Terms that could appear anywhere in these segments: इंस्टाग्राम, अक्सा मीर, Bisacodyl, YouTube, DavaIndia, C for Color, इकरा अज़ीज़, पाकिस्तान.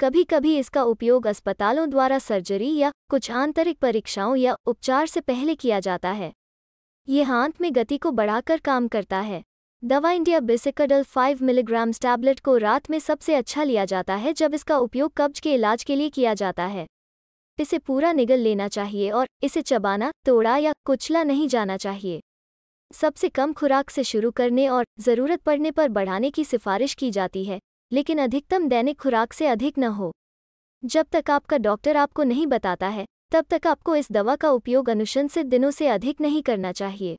कभी कभी इसका उपयोग अस्पतालों द्वारा सर्जरी या कुछ आंतरिक परीक्षाओं या उपचार से पहले किया जाता है। यह आंत में गति को बढ़ाकर काम करता है। Dawa India bisacodyl 5 milligram tablet को रात में सबसे अच्छा लिया जाता है जब इसका उपयोग कब्ज के इलाज के लिए किया जाता है। इसे पूरा निगल लेना चाहिए और इसे चबाना, तोड़ा या कुचला नहीं जाना चाहिए। सबसे कम खुराक से शुरू करने और ज़रूरत पड़ने पर बढ़ाने की सिफारिश की जाती है, लेकिन अधिकतम दैनिक खुराक से अधिक न हो। जब तक आपका डॉक्टर आपको नहीं बताता है तब तक आपको इस दवा का उपयोग अनुशंसित दिनों से अधिक नहीं करना चाहिए।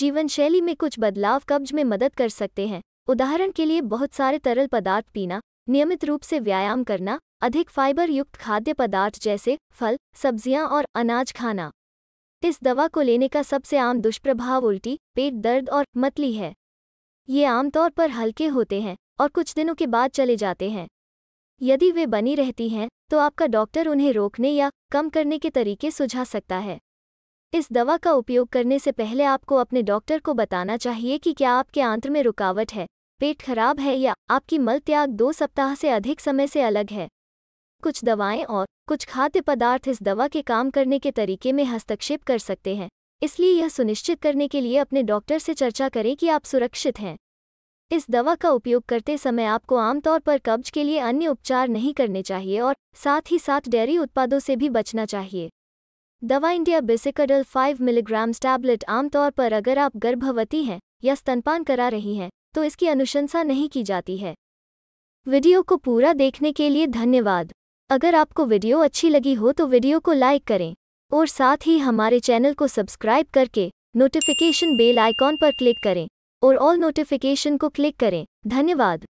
जीवनशैली में कुछ बदलाव कब्ज में मदद कर सकते हैं। उदाहरण के लिए बहुत सारे तरल पदार्थ पीना, नियमित रूप से व्यायाम करना, अधिक फाइबर युक्त खाद्य पदार्थ जैसे फल, सब्जियां और अनाज खाना। इस दवा को लेने का सबसे आम दुष्प्रभाव उल्टी, पेट दर्द और मतली है। ये आमतौर पर हल्के होते हैं और कुछ दिनों के बाद चले जाते हैं। यदि वे बनी रहती हैं तो आपका डॉक्टर उन्हें रोकने या कम करने के तरीके सुझा सकता है। इस दवा का उपयोग करने से पहले आपको अपने डॉक्टर को बताना चाहिए कि क्या आपके आंत्र में रुकावट है, पेट खराब है या आपकी मल त्याग 2 सप्ताह से अधिक समय से अलग है। कुछ दवाएं और कुछ खाद्य पदार्थ इस दवा के काम करने के तरीके में हस्तक्षेप कर सकते हैं, इसलिए यह सुनिश्चित करने के लिए अपने डॉक्टर से चर्चा करें कि आप सुरक्षित हैं। इस दवा का उपयोग करते समय आपको आमतौर पर कब्ज के लिए अन्य उपचार नहीं करने चाहिए और साथ ही साथ डेयरी उत्पादों से भी बचना चाहिए। Dawa India bisacodyl 5 milligram tablet आमतौर पर अगर आप गर्भवती हैं या स्तनपान करा रही हैं तो इसकी अनुशंसा नहीं की जाती है। वीडियो को पूरा देखने के लिए धन्यवाद। अगर आपको वीडियो अच्छी लगी हो तो वीडियो को लाइक करें और साथ ही हमारे चैनल को सब्सक्राइब करके नोटिफिकेशन बेल आइकॉन पर क्लिक करें और ऑल नोटिफिकेशन को क्लिक करें। धन्यवाद।